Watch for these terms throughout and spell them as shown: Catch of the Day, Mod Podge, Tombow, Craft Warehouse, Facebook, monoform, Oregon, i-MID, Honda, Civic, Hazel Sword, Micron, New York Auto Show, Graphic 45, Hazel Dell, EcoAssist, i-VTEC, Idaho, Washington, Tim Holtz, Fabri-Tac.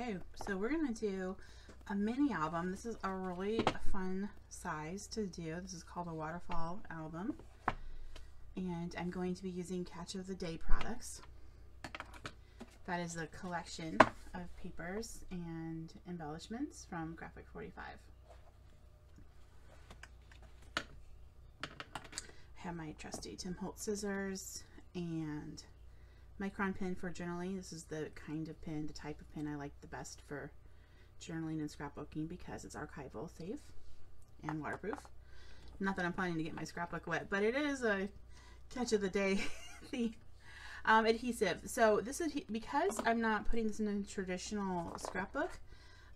Okay, so we're gonna do a mini album. This is a really fun size to do. This is called a waterfall album, and I'm going to be using Catch of the Day products. That is a collection of papers and embellishments from Graphic 45. I have my trusty Tim Holtz scissors and Micron pen for journaling. This is the kind of pen, the type of pen I like the best for journaling and scrapbooking because it's archival, safe, and waterproof. Not that I'm planning to get my scrapbook wet, but it is a Catch of the Day theme. Adhesive. So this is, because I'm not putting this in a traditional scrapbook,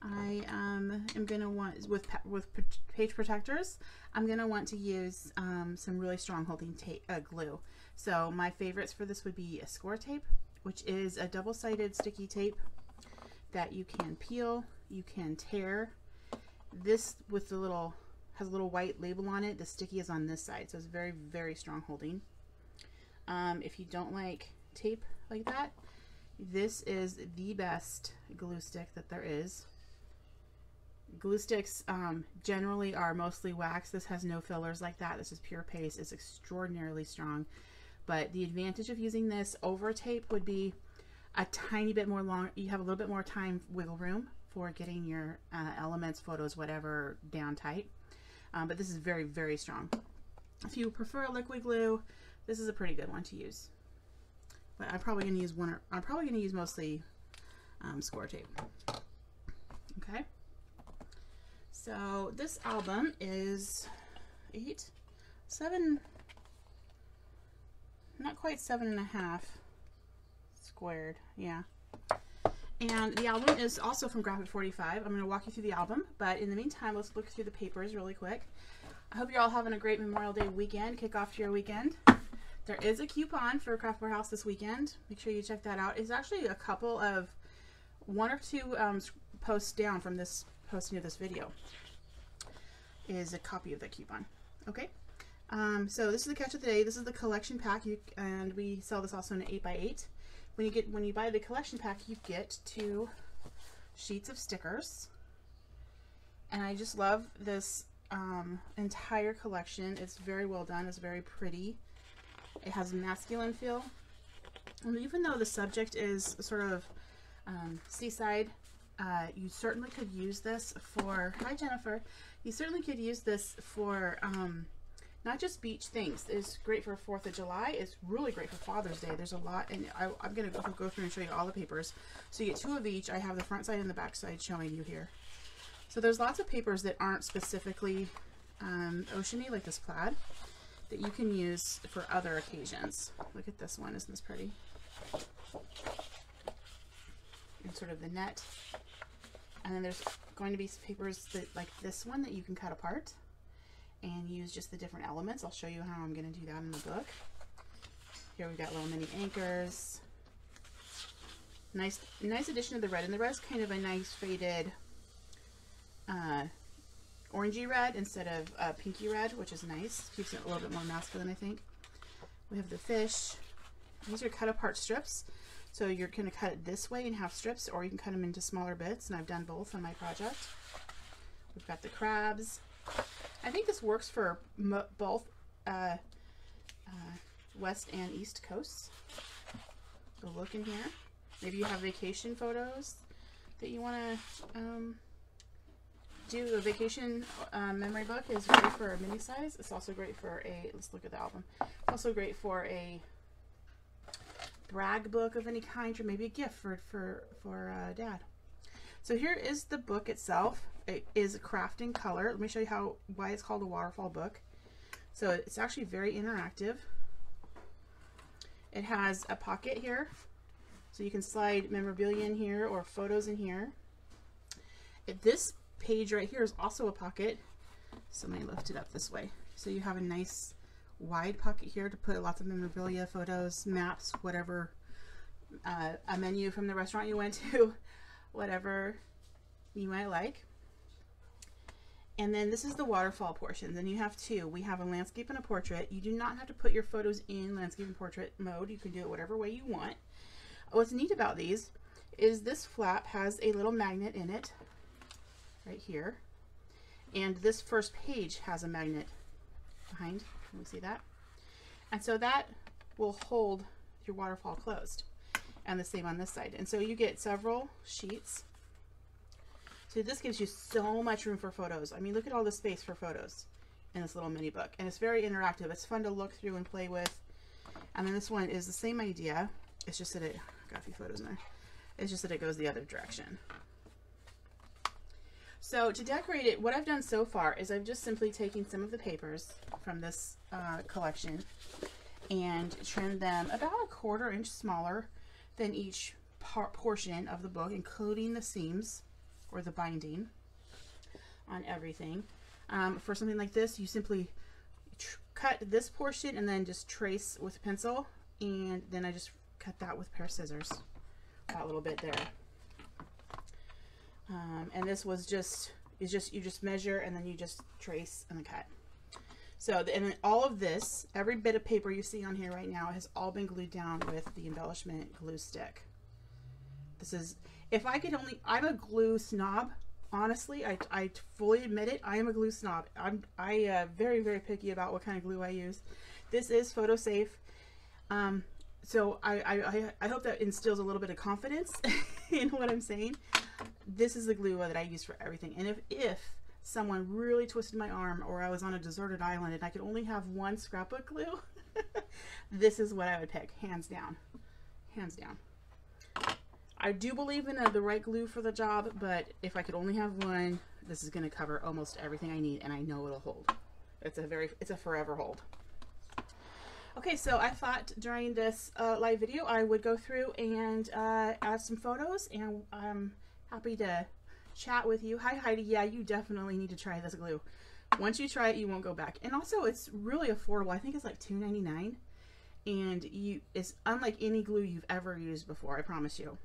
I am going to want, with page protectors, I'm going to want to use some really strong holding tape, glue. So my favorites for this would be a score tape, which is a double-sided sticky tape that you can peel, you can tear. This with the little, has a little white label on it. The sticky is on this side, so it's very, very strong holding. If you don't like tape like that, this is the best glue stick that there is. Glue sticks generally are mostly wax. This has no fillers like that. This is pure paste. It's extraordinarily strong. But the advantage of using this over tape would be a tiny bit more long. You have a little bit more time, wiggle room for getting your elements, photos, whatever, down tight. But this is very, very strong. If you prefer liquid glue, this is a pretty good one to use. But I'm probably going to use one, or I'm probably going to use mostly score tape. Okay. So this album is not quite 7.5 squared. Yeah. And the album is also from Graphic 45. I'm going to walk you through the album, but in the meantime, let's look through the papers really quick. I hope you're all having a great Memorial Day weekend, kick off to your weekend. There is a coupon for Craft Warehouse this weekend. Make sure you check that out. It's actually a couple of, one or two posts down from this posting of this video is a copy of the coupon. Okay, so this is the Catch of the Day. This is the collection pack, and we sell this also in an 8x8. When you buy the collection pack, you get 2 sheets of stickers, and I just love this entire collection. It's very well done. It's very pretty. It has a masculine feel, and even though the subject is sort of seaside. You certainly could use this for, hi Jennifer, you certainly could use this for not just beach things. It's great for 4th of July. It's really great for Father's Day. There's a lot, and I'm going to go through and show you all the papers. So you get 2 of each. I have the front side and the back side showing you here. So there's lots of papers that aren't specifically oceany, like this plaid, that you can use for other occasions. Look at this one. Isn't this pretty? And sort of the net. And then there's going to be papers that, like this one, that you can cut apart and use just the different elements. I'll show you how I'm going to do that in the book. Here we've got little mini anchors. Nice addition of the red. And the red is kind of a nice faded orangey red instead of pinky red, which is nice. Keeps it a little bit more masculine, I think. We have the fish. These are cut apart strips. So you're going to cut it this way and have strips, or you can cut them into smaller bits, and I've done both on my project. We've got the crabs. I think this works for both west and east coasts. Go look in here. Maybe you have vacation photos that you want to do. A vacation memory book is great for a mini size. It's also great for a, let's look at the album. It's also great for a brag book of any kind, or maybe a gift for dad. So here is the book itself. It is crafting color. Let me show you why it's called a waterfall book. So it's actually very interactive. It has a pocket here, so you can slide memorabilia in here or photos in here. This page right here is also a pocket. Somebody left it up this way, so you have a nice wide pocket here to put lots of memorabilia, photos, maps, whatever, a menu from the restaurant you went to, whatever you might like. And then this is the waterfall portion. Then you have 2. We have a landscape and a portrait. You do not have to put your photos in landscape and portrait mode. You can do it whatever way you want. What's neat about these is this flap has a little magnet in it right here, and this first page has a magnet behind. Let me see that. And so that will hold your waterfall closed, and the same on this side. And so you get several sheets. So this gives you so much room for photos. I mean, look at all the space for photos in this little mini book, and it's very interactive. It's fun to look through and play with. And then this one is the same idea. It's just that it got a few photos in there. It's just that it goes the other direction. So to decorate it, what I've done so far is I've just simply taken some of the papers from this collection and trimmed them about a quarter inch smaller than each portion of the book, including the seams or the binding on everything. For something like this, you simply cut this portion and then just trace with a pencil, and then I just cut that with a pair of scissors, that little bit there. And this was just you just measure and then you just trace and then cut. So and then all of this, every bit of paper you see on here right now, has all been glued down with the embellishment glue stick. This is, if I could only, I'm a glue snob. Honestly, I fully admit it. I am a glue snob. I very, very picky about what kind of glue I use. This is photo safe. So I hope that instills a little bit of confidence in what I'm saying. This is the glue that I use for everything. And if someone really twisted my arm, or I was on a deserted island and I could only have one scrapbook glue, this is what I would pick, hands down, hands down. I do believe in the right glue for the job, but if I could only have one, this is going to cover almost everything I need, and I know it'll hold. It's a forever hold. Okay, so I thought during this live video I would go through and add some photos, and I'm happy to chat with you. Hi Heidi, yeah, you definitely need to try this glue. Once you try it, you won't go back. And also, it's really affordable. I think it's like $2.99, and it's unlike any glue you've ever used before, I promise you.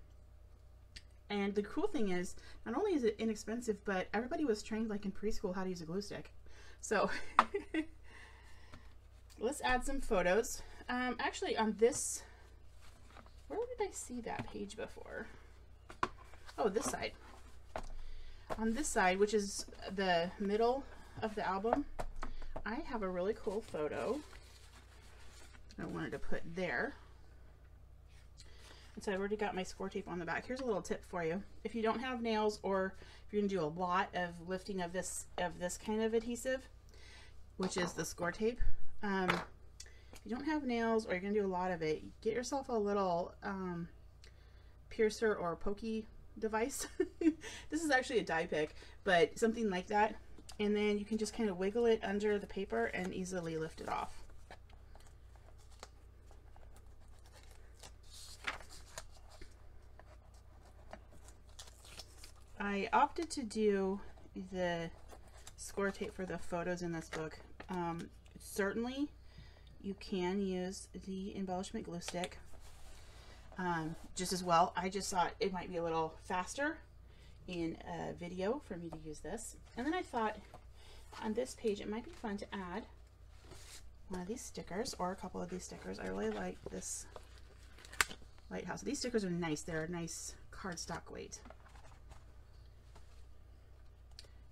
And the cool thing is, not only is it inexpensive, but everybody was trained like in preschool how to use a glue stick. So let's add some photos. Actually, on this, where did I see that page before? Oh, this side. On this side, which is the middle of the album, I have a really cool photo that I wanted to put there. So I've already got my score tape on the back. Here's a little tip for you. If you don't have nails, or if you're gonna do a lot of lifting of this kind of adhesive, which is the score tape, if you don't have nails or you're gonna do a lot of it, get yourself a little piercer or pokey device. This is actually a die pick, but something like that. And then you can just kind of wiggle it under the paper and easily lift it off. I opted to do the score tape for the photos in this book. Certainly you can use the embellishment glue stick just as well. I just thought it might be a little faster in a video for me to use this. And then I thought on this page it might be fun to add one of these stickers, or a couple of these stickers. I really like this lighthouse. These stickers are nice. They're a nice cardstock weight.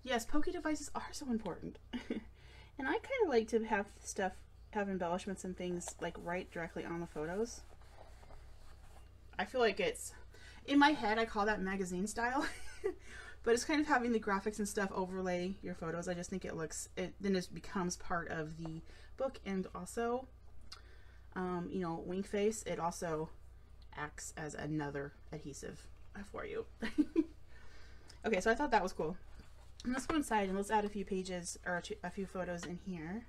Yes, pokey devices are so important. And I kind of like to have stuff, have embellishments and things like right directly on the photos. I feel like it's, in my head I call that magazine style, but it's kind of having the graphics and stuff overlay your photos. I just think it looks, then it becomes part of the book. And also, you know, wink face, it also acts as another adhesive for you. Okay, so I thought that was cool. And let's go inside and let's add a few pages, or a few photos in here.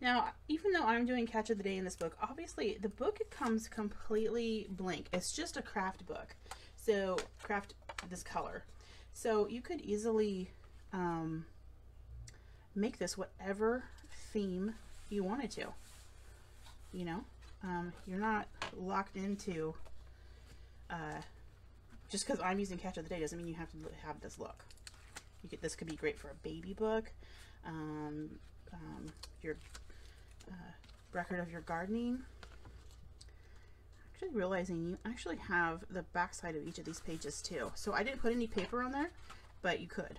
Now, even though I'm doing Catch of the Day in this book, obviously the book comes completely blank. It's just a craft book. So craft this color. So you could easily make this whatever theme you wanted to. You know, you're not locked into, just because I'm using Catch of the Day doesn't mean you have to have this look. This could be great for a baby book. your record of your gardening. Actually realizing you actually have the back side of each of these pages too. So I didn't put any paper on there, but you could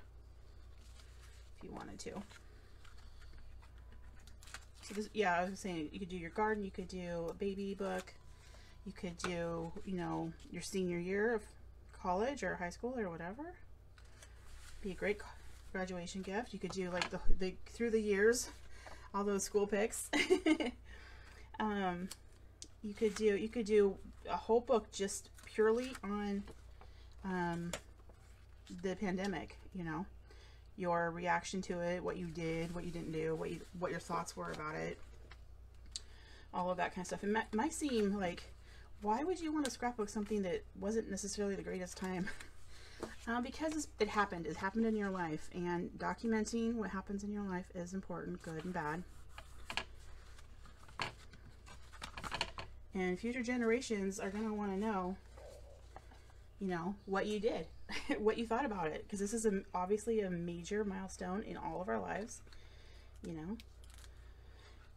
if you wanted to. So this, yeah, I was saying you could do your garden, you could do a baby book, you could do, you know, your senior year of college or high school or whatever. Be a great graduation gift. You could do like the through the years, all those school pics. You could do a whole book just purely on the pandemic, you know, your reaction to it, what you did, what you didn't do, what your thoughts were about it, all of that kind of stuff. It might seem like, why would you want to scrapbook something that wasn't necessarily the greatest time? Because it happened in your life, and documenting what happens in your life is important, good and bad. And future generations are going to want to know, you know, what you did, what you thought about it, because this is obviously a major milestone in all of our lives. You know,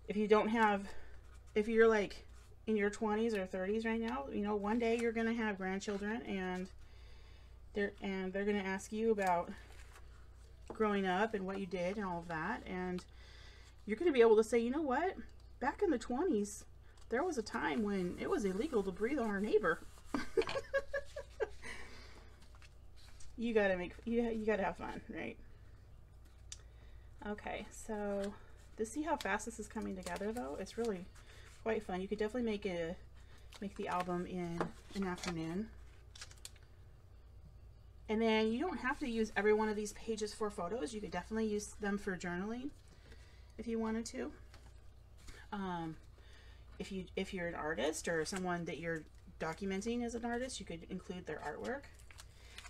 if you don't have, if you're like in your 20s or 30s right now, you know, one day you're going to have grandchildren, and they're going to ask you about growing up and what you did and all of that. And you're going to be able to say, you know what, back in the 20s, there was a time when it was illegal to breathe on our neighbor. You gotta have fun, right? Okay, so to see how fast this is coming together though, it's really quite fun. You could definitely make the album in an afternoon. And then you don't have to use every one of these pages for photos. You could definitely use them for journaling if you wanted to. If you're an artist or someone that you're documenting as an artist, you could include their artwork.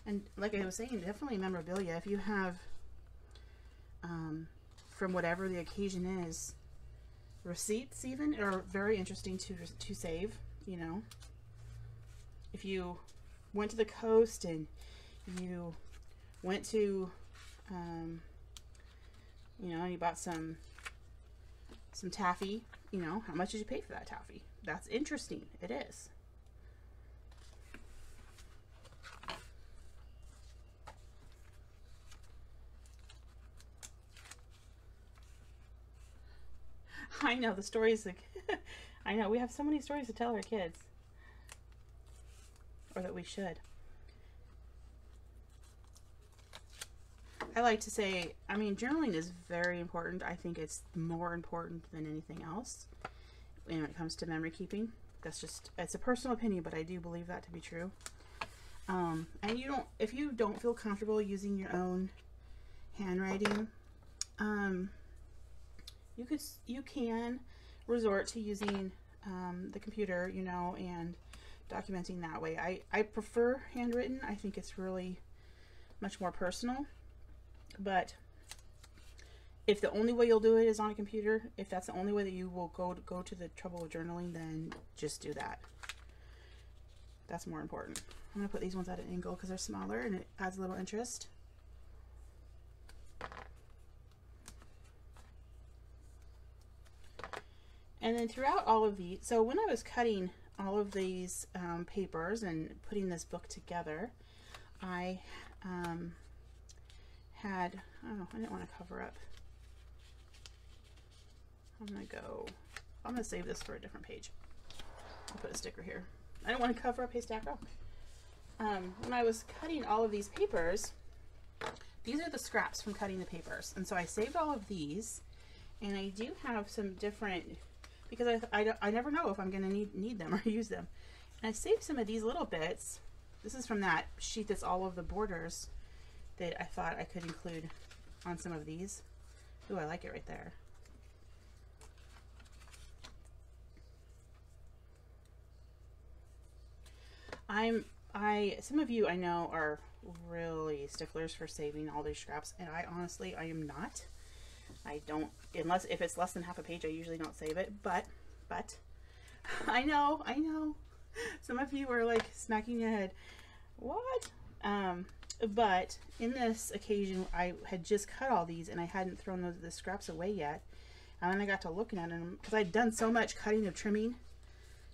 And like I was saying, definitely memorabilia. If you have, from whatever the occasion is, receipts even are very interesting to save, you know. If you went to the coast and you went to, you know, and you bought some taffy, you know, how much did you pay for that taffy? That's interesting. It is. I know the stories. I know we have so many stories to tell our kids, or that we should. I like to say, I mean, journaling is very important. I think it's more important than anything else when it comes to memory keeping. That's just, it's a personal opinion, but I do believe that to be true. And you don't, if you don't feel comfortable using your own handwriting, you can resort to using the computer, you know, and documenting that way. I prefer handwritten. I think it's really much more personal. But if the only way you'll do it is on a computer, if that's the only way that you will go to the trouble of journaling, then just do that. That's more important. I'm going to put these ones at an angle because they're smaller and it adds a little interest. And then throughout all of these, so when I was cutting all of these papers and putting this book together, I had, oh, I didn't want to cover up. I'm going to save this for a different page. I'll put a sticker here. I don't want to cover up Haystack Rock. When I was cutting all of these papers, these are the scraps from cutting the papers. And so I saved all of these, and I do have some different, because I never know if I'm going to need them or use them. And I saved some of these little bits. This is from that sheet that's all of the borders that I thought I could include on some of these. Ooh, I like it right there. Some of you I know are really sticklers for saving all these scraps, and I honestly, I am not. I don't, unless, if it's less than half a page, I usually don't save it, but, I know. Some of you are like smacking your head. What? But in this occasion, I had just cut all these and I hadn't thrown the scraps away yet. And when I got to looking at them, because I'd done so much cutting and trimming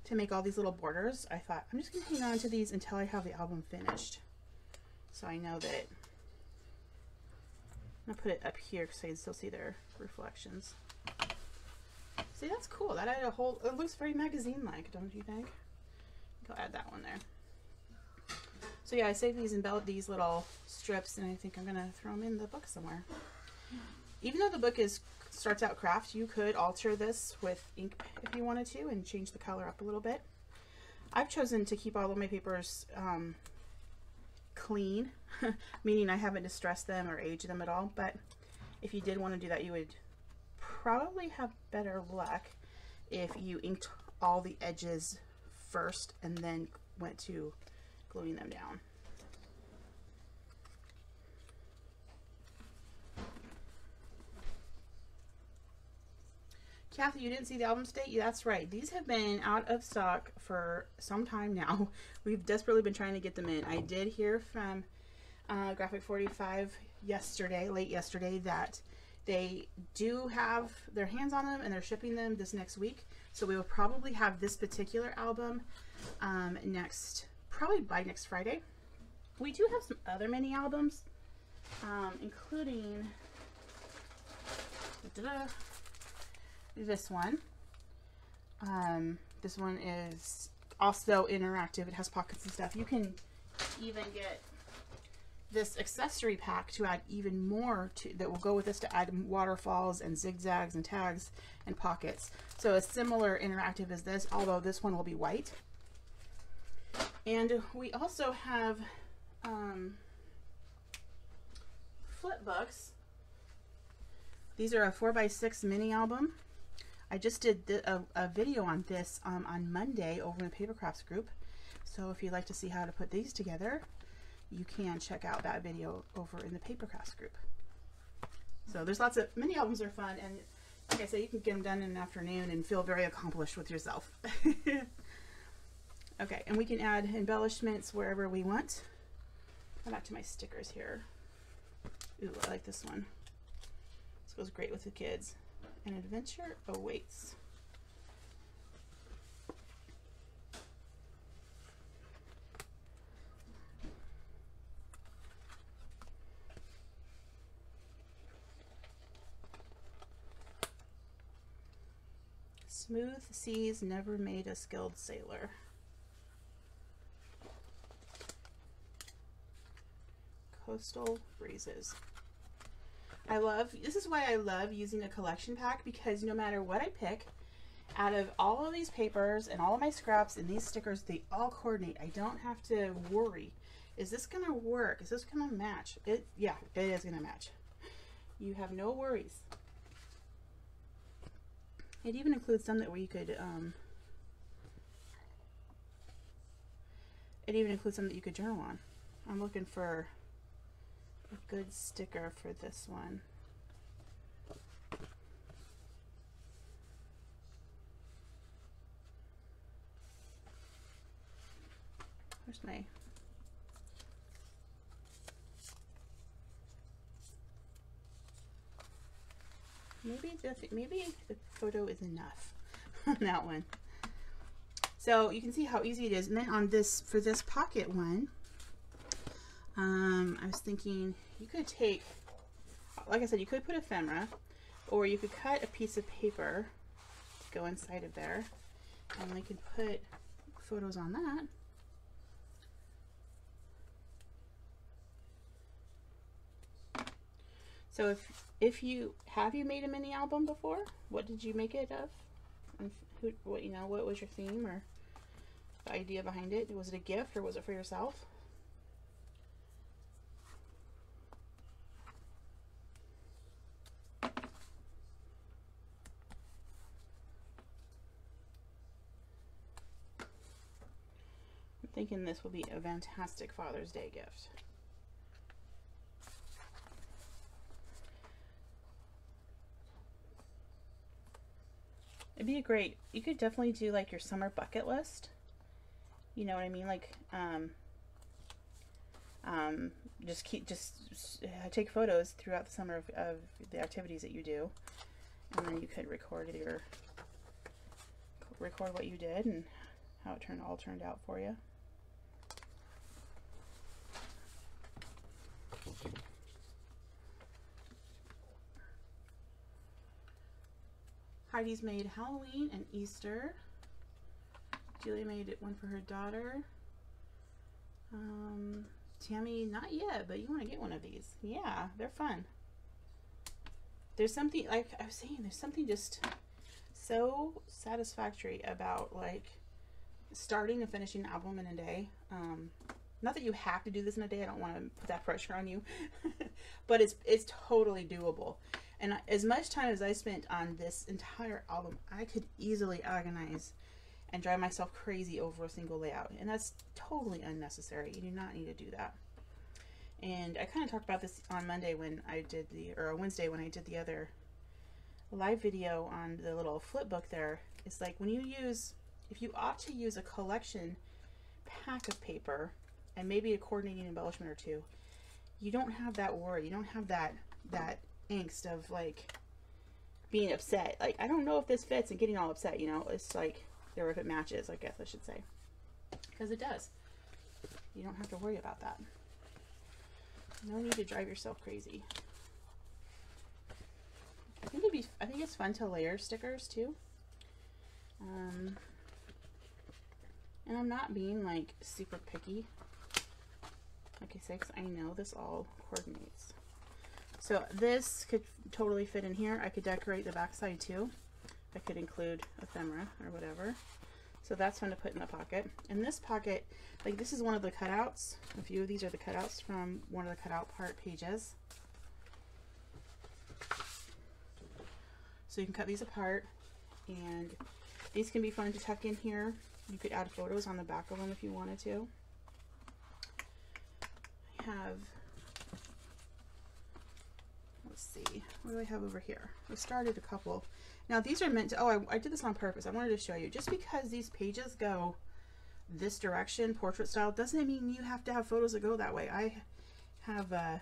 to make all these little borders, I thought, I'm just going to hang on to these until I have the album finished. So I know that I'm going to put it up here because I can still see their reflections. See, that's cool. That added a whole, it looks very magazine-like, don't you think? I'll add that one there. So yeah, I saved these these little strips, and I think I'm gonna throw them in the book somewhere. Even though the book starts out craft, you could alter this with ink if you wanted to and change the color up a little bit. I've chosen to keep all of my papers clean, meaning I haven't distressed them or aged them at all. But if you did want to do that, you would probably have better luck if you inked all the edges first and then went to gluing them down. Kathy, you didn't see the album date? Yeah, that's right. These have been out of stock for some time now. We've desperately been trying to get them in. I did hear from Graphic 45 yesterday, late yesterday, that they do have their hands on them and they're shipping them this next week. So we will probably have this particular album probably by next Friday. We do have some other mini albums, including this one. This one is also interactive. It has pockets and stuff. You can even get this accessory pack to add even more to that will go with this, to add waterfalls and zigzags and tags and pockets. So a similar interactive as this, although this one will be white. And we also have flip books. These are a 4x6 mini album. I just did a video on this on Monday over in the Paper Crafts group. So if you'd like to see how to put these together, you can check out that video over in the Paper Crafts group. So there's lots of mini albums are fun, and like I said, you can get them done in an afternoon and feel very accomplished with yourself. Okay, and we can add embellishments wherever we want. Go back to my stickers here. Ooh, I like this one. This goes great with the kids. An adventure awaits. Smooth seas never made a skilled sailor. Coastal breezes. This is why I love using a collection pack, because no matter what I pick, out of all of these papers and all of my scraps and these stickers, they all coordinate. I don't have to worry. Is this gonna work? Is this gonna match? Yeah, it is gonna match. You have no worries. It even includes some that where you could it even includes some that you could journal on. I'm looking for a good sticker for this one. Where's my maybe the photo is enough on that one. So you can see how easy it is. And then on this, for this pocket one, I was thinking you could take, like I said, you could put ephemera, or you could cut a piece of paper to go inside of there, and we could put photos on that. So if you have you made a mini album before? What did you make it of? And what was your theme or the idea behind it? Was it a gift or was it for yourself? I'm thinking this will be a fantastic Father's Day gift. It'd be great. You could definitely do like your summer bucket list. You know what I mean? Like Just take photos throughout the summer of the activities that you do, and then you could record what you did and how it all turned out for you. Heidi's made Halloween and Easter. Julia made one for her daughter. Tammy, not yet, but you want to get one of these. Yeah, they're fun. There's something, like I was saying, there's something just so satisfactory about like starting and finishing an album in a day. Not that you have to do this in a day. I don't want to put that pressure on you, but it's totally doable. And as much time as I spent on this entire album, I could easily organize and drive myself crazy over a single layout. And that's totally unnecessary. You do not need to do that. And I kind of talked about this on Monday when I did or Wednesday when I did the other live video on the little flip book there. It's like when you use, if you opt to use a collection pack of paper and maybe a coordinating embellishment or two, you don't have that worry. You don't have that angst of like being upset. Like, I don't know if this fits and getting all upset, you know, it's like, or if it matches, I guess I should say, because it does. You don't have to worry about that. No need to drive yourself crazy. I think it's fun to layer stickers too. And I'm not being like super picky. Like I say, because I know this all coordinates. So this could totally fit in here. I could decorate the backside too. I could include ephemera or whatever. So that's fun to put in the pocket. And this pocket, like this is one of the cutouts. A few of these are the cutouts from one of the cutout part pages. So you can cut these apart, and these can be fun to tuck in here. You could add photos on the back of them if you wanted to. I have, let's see, what do I have over here? I started a couple. Now these are meant to, I did this on purpose. I wanted to show you, just because these pages go this direction, portrait style, doesn't mean you have to have photos that go that way. I have a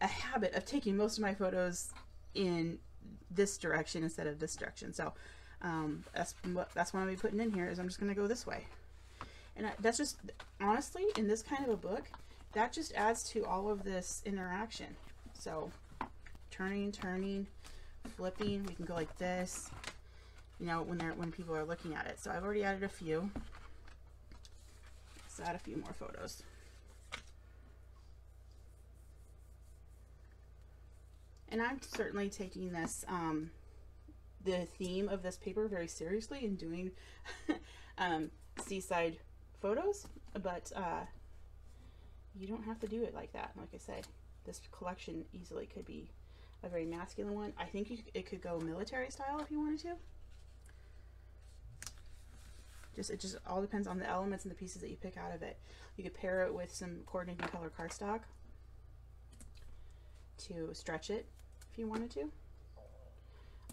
habit of taking most of my photos in this direction instead of this direction. So that's what I'm gonna be putting in here, is I'm just gonna go this way. And that's just, honestly, in this kind of a book, that just adds to all of this interaction. So turning, flipping, we can go like this, you know, when people are looking at it. So I've already added a few. Let's add a few more photos. And I'm certainly taking this the theme of this paper very seriously and doing seaside photos, but you don't have to do it like that. Like I said, this collection easily could be a very masculine one. I think it could go military style if you wanted to. It just all depends on the elements and the pieces that you pick out of it. You could pair it with some coordinating color cardstock to stretch it if you wanted to.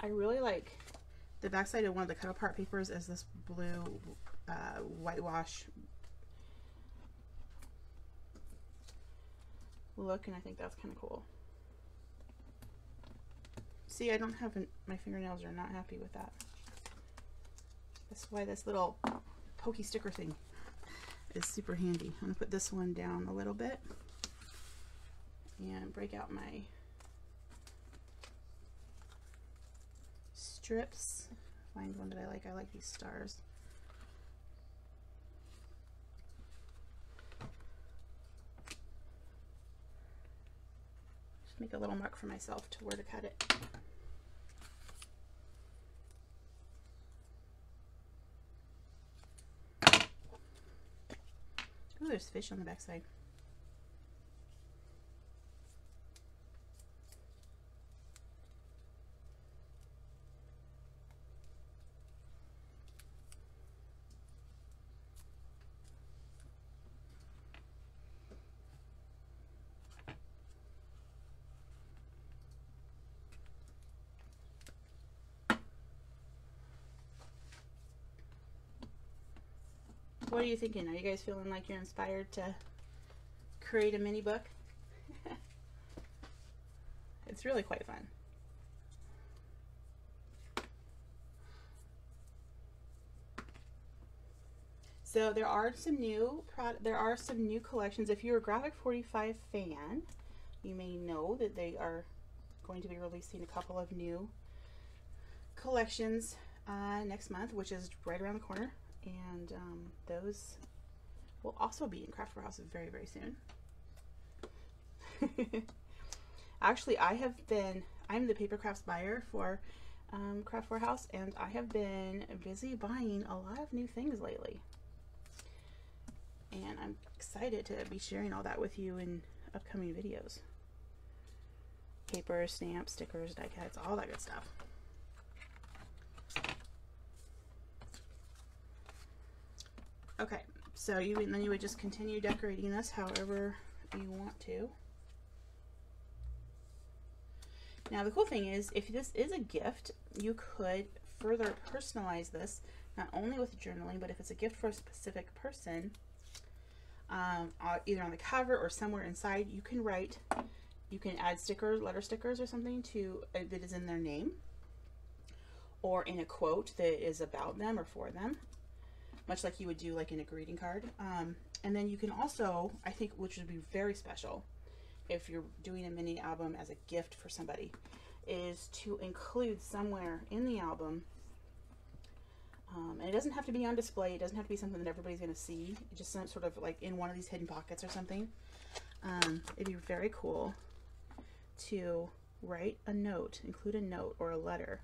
I really like the backside of one of the cut apart papers is this blue whitewash look, and I think that's kind of cool. See, I don't have my fingernails are not happy with that. That's why this little pokey sticker thing is super handy. I'm gonna put this one down a little bit and break out my strips. Find one that I like. I like these stars. Just make a little mark for myself to where to cut it. Oh, there's fish on the backside. What are you thinking? Are you guys feeling like you're inspired to create a mini book. It's really quite fun. So there are some new collections. If you're a Graphic 45 fan, you may know that they are going to be releasing a couple of new collections next month, which is right around the corner, and those will also be in Craft Warehouse very, very soon. Actually, I'm the paper crafts buyer for Craft Warehouse, and I have been busy buying a lot of new things lately. And I'm excited to be sharing all that with you in upcoming videos. Paper, stamps, stickers, die cuts, all that good stuff. Okay, so then you would just continue decorating this however you want to. Now the cool thing is, if this is a gift, you could further personalize this, not only with journaling, but if it's a gift for a specific person, either on the cover or somewhere inside, you can write, you can add stickers, letter stickers or something to that is in their name, or in a quote that is about them or for them, much like you would do like in a greeting card. And then you can also, I think, which would be very special if you're doing a mini album as a gift for somebody, is to include somewhere in the album, and it doesn't have to be on display, it doesn't have to be something that everybody's going to see, it's just some sort of like in one of these hidden pockets or something. It'd be very cool to write a note, include a note or a letter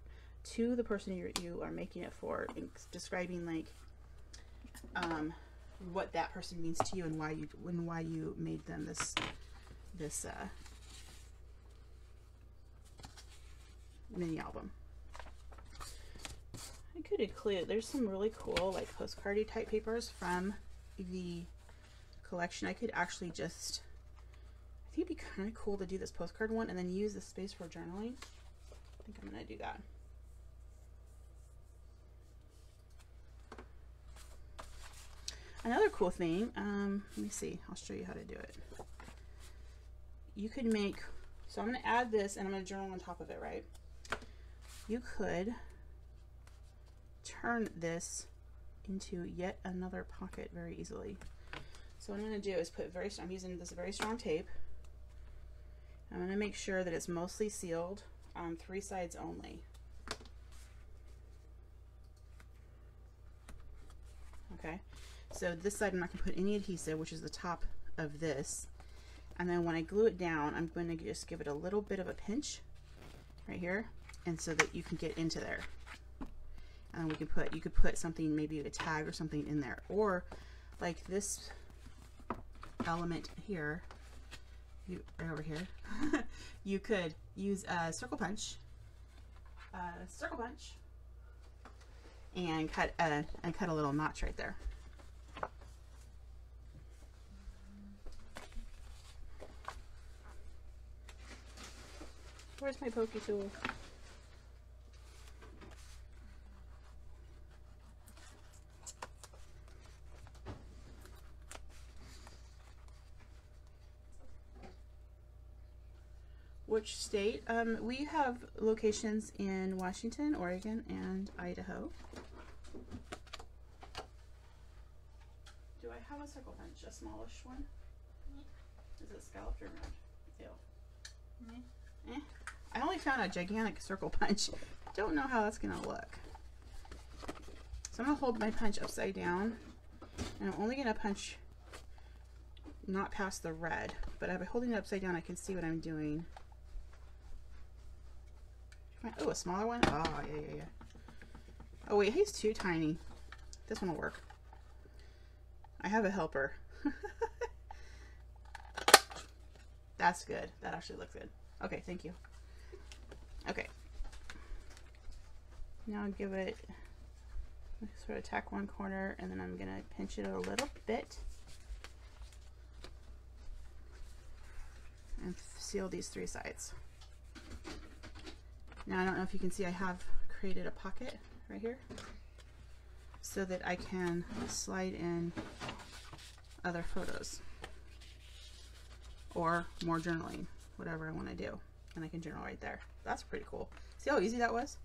to the person you are making it for, describing like what that person means to you and why you made them this mini album. I could include, there's some really cool like postcardy type papers from the collection. I could actually just, I think it'd be kind of cool to do this postcard one and then use the space for journaling. I think I'm gonna do that. Another cool thing, let me see, I'll show you how to do it. You could make, so I'm going to add this and I'm going to journal on top of it, right? You could turn this into yet another pocket very easily. So what I'm going to do is put I'm using this very strong tape. I'm going to make sure that it's mostly sealed on three sides only. Okay, so this side I'm not going to put any adhesive, which is the top of this. And then when I glue it down, I'm going to just give it a little bit of a pinch right here, and so that you can get into there. And we can put, you could put something, maybe a tag or something in there, or like this element here, over here, you could use a circle punch, and cut a little notch right there. Where's my pokey tool? Which state? We have locations in Washington, Oregon, and Idaho. Do I have a circle punch? A smallish one? Is it scalloped or round? Ew. Eh. I only found a gigantic circle punch. Don't know how that's gonna look. So I'm gonna hold my punch upside down, and I'm only gonna punch not past the red, but by holding it upside down I can see what I'm doing. Oh, a smaller one? Oh, yeah. Oh wait, he's too tiny. This one will work. I have a helper. That's good. That actually looks good. Okay, thank you. Okay, now I'll give it, sort of tack one corner, and then I'm gonna pinch it a little bit and seal these three sides. Now I don't know if you can see, I have created a pocket right here so that I can slide in other photos. or more journaling, whatever I want to do. And I can journal right there. That's pretty cool. See how easy that was?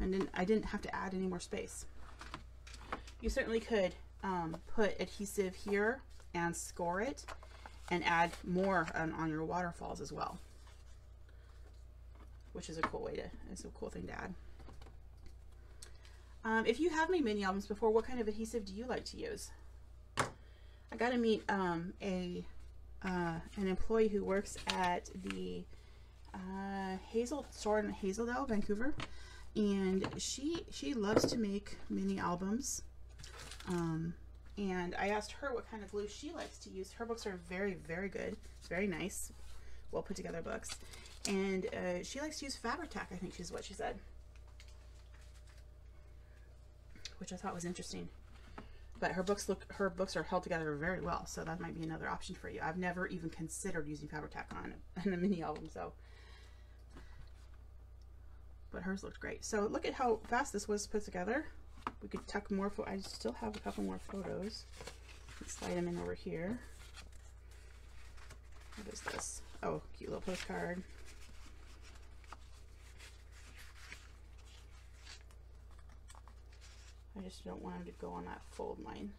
And then I didn't have to add any more space. You certainly could put adhesive here and score it and add more on your waterfalls as well, which is a cool way to, it's a cool thing to add. If you have made mini albums before, what kind of adhesive do you like to use? I got to meet an employee who works at the Hazel Sword in Hazel Dell, Vancouver, and she loves to make mini albums. And I asked her what kind of glue she likes to use. Her books are very, very good, very nice, well put together books, and she likes to use Fabri-Tac, I think is what she said, which I thought was interesting. But her books are held together very well, so that might be another option for you. I've never even considered using Fabri-Tac on a mini album, so. But hers looked great. So look at how fast this was put together. We could tuck more. I still have a couple more photos. Let's slide them in over here. What is this? Oh, cute little postcard. I just don't want him to go on that fold line.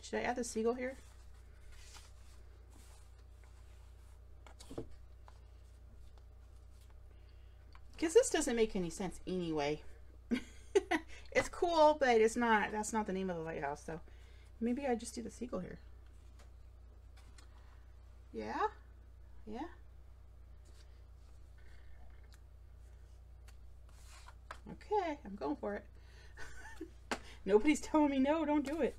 Should I add the seagull here? Because this doesn't make any sense anyway. It's cool, but it's not. That's not the name of the lighthouse, so maybe I just do the seagull here. Yeah. Yeah. Okay, I'm going for it. Nobody's telling me no, don't do it.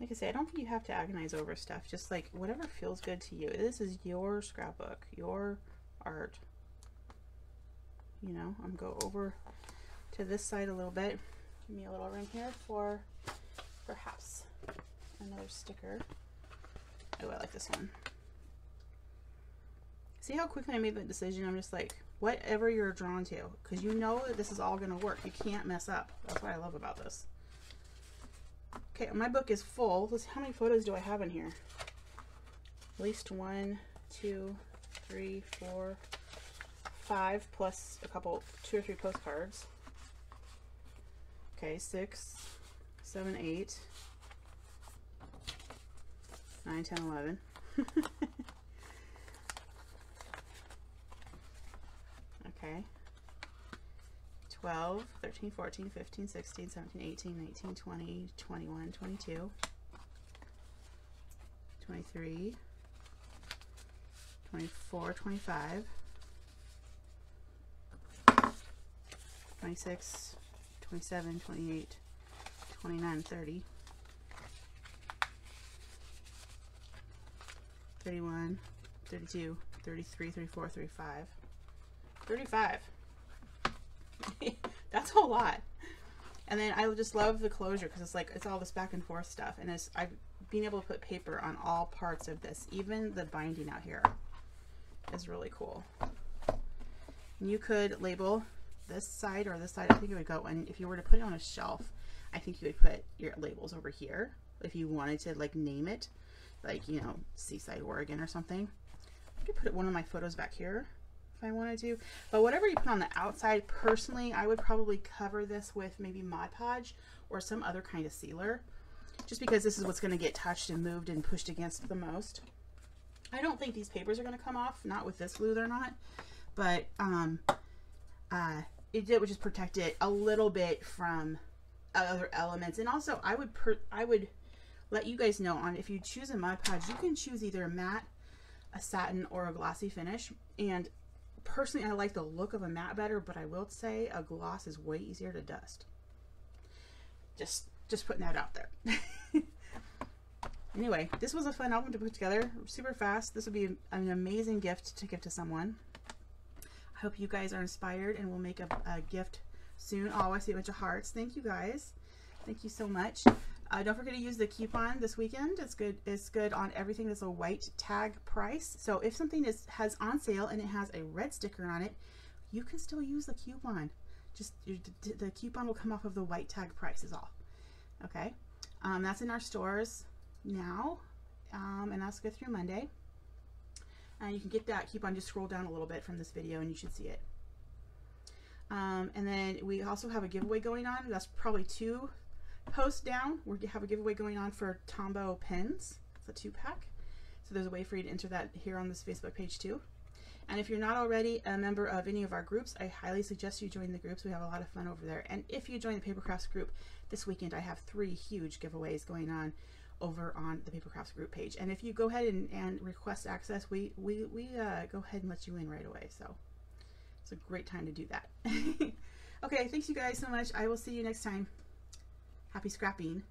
Like I say, I don't think you have to agonize over stuff. Just like whatever feels good to you. This is your scrapbook, your art. You know, I'm going to go over to this side a little bit. Give me a little room here for perhaps another sticker. Oh, I like this one. See how quickly I made that decision? I'm just like, whatever you're drawn to, because you know that this is all going to work. You can't mess up. That's what I love about this. Okay, my book is full. Let's, how many photos do I have in here? At least 1, 2, 3, 4, 5, plus a couple, 2 or 3 postcards. Okay, 6, 7, 8, 9, 10, 11. Okay. 12, 13, 14, 15, 16, 17, 18, 19, 20, 21, 22, 23, 24, 25, 26, 27, 28, 29, 30, 31, 32, 33, 34, 35, 35. That's a lot. And then I just love the closure because it's like, it's all this back and forth stuff. And it's, I've been able to put paper on all parts of this. Even the binding out here is really cool. And you could label this side or this side. I think it would go, and if you were to put it on a shelf, I think you would put your labels over here if you wanted to like name it, like, you know, Seaside, Oregon or something. I could put one of my photos back here if I wanted to, but whatever you put on the outside, personally, I would probably cover this with maybe Mod Podge or some other kind of sealer, just because this is what's going to get touched and moved and pushed against the most. I don't think these papers are going to come off, not with this glue, they're not, but it would just protect it a little bit from other elements. And also I would let you guys know on, if you choose a Mod Podge, you can choose either a matte, a satin, or a glossy finish. And personally, I like the look of a matte better, but I will say a gloss is way easier to dust. Just putting that out there. Anyway, this was a fun album to put together, super fast. This would be an amazing gift to give to someone. I hope you guys are inspired and will make a gift soon. Oh, I see a bunch of hearts. Thank you guys. Thank you so much. Don't forget to use the coupon this weekend. It's good on everything that's a white tag price. So if something has on sale and it has a red sticker on it, you can still use the coupon. Just the coupon will come off of the white tag price is all. Okay, that's in our stores now, and that's good through Monday. You can get that coupon, just scroll down a little bit from this video and you should see it. And then we also have a giveaway going on. That's probably two posts down. We have a giveaway going on for Tombow pins. It's a 2-pack. So there's a way for you to enter that here on this Facebook page too. And if you're not already a member of any of our groups, I highly suggest you join the groups. We have a lot of fun over there. And if you join the Paper Crafts group this weekend, I have 3 huge giveaways going on over on the Paper Crafts group page. And if you go ahead and request access, we go ahead and let you in right away. So it's a great time to do that. Okay, thanks you guys so much. I will see you next time. Happy scrapping.